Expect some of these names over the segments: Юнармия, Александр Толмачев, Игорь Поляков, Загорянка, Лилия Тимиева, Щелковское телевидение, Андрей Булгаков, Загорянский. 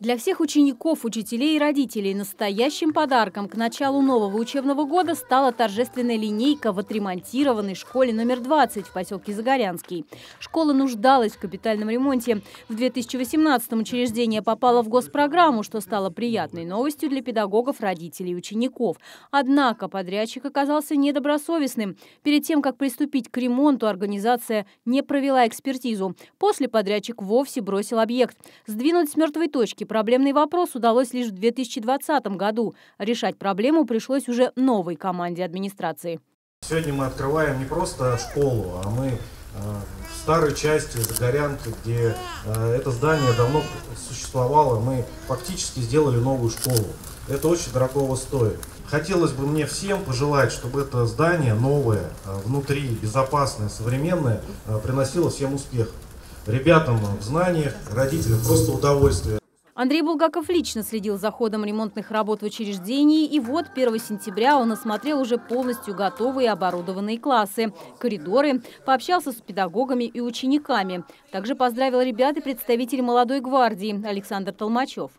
Для всех учеников, учителей и родителей настоящим подарком к началу нового учебного года стала торжественная линейка в отремонтированной школе номер 20 в поселке Загорянский. Школа нуждалась в капитальном ремонте. В 2018-м учреждение попало в госпрограмму, что стало приятной новостью для педагогов, родителей и учеников. Однако подрядчик оказался недобросовестным. Перед тем, как приступить к ремонту, организация не провела экспертизу. После подрядчик вовсе бросил объект. Сдвинуть с мертвой точки проблемный вопрос удалось лишь в 2020 году. Решать проблему пришлось уже новой команде администрации. Сегодня мы открываем не просто школу, а мы в старой части Загорянки, где это здание давно существовало, мы фактически сделали новую школу. Это очень дорого стоит. Хотелось бы мне всем пожелать, чтобы это здание новое, внутри безопасное, современное, приносило всем успех. Ребятам в знаниях, родителям просто удовольствие. Андрей Булгаков лично следил за ходом ремонтных работ в учреждении, и вот 1 сентября он осмотрел уже полностью готовые оборудованные классы, коридоры, пообщался с педагогами и учениками. Также поздравил ребят и представитель молодой гвардии Александр Толмачев.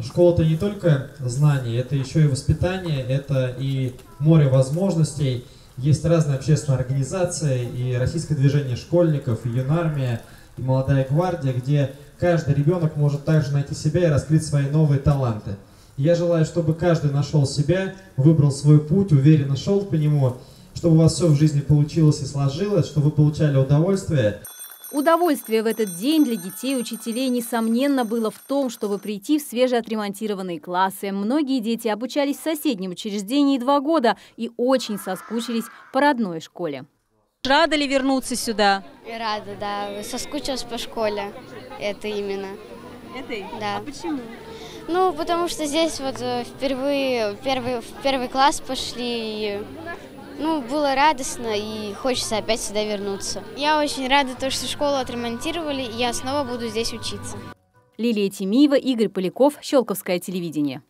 Школа-то не только знания, это еще и воспитание, это и море возможностей. Есть разные общественные организации, и Российское движение школьников, и Юнармия, и Молодая гвардия, где каждый ребенок может также найти себя и раскрыть свои новые таланты. Я желаю, чтобы каждый нашел себя, выбрал свой путь, уверенно шел по нему, чтобы у вас все в жизни получилось и сложилось, чтобы вы получали удовольствие. Удовольствие в этот день для детей и учителей, несомненно, было в том, чтобы прийти в свежеотремонтированные классы. Многие дети обучались в соседнем учреждении 2 года и очень соскучились по родной школе. Рада ли вернуться сюда? Рада, да. Соскучилась по школе. Это именно. Это? Да. А почему? Ну, потому что здесь вот впервые в первый класс пошли. И, ну, было радостно, и хочется опять сюда вернуться. Я очень рада, что школу отремонтировали, и я снова буду здесь учиться. Лилия Тимиева, Игорь Поляков, Щелковское телевидение.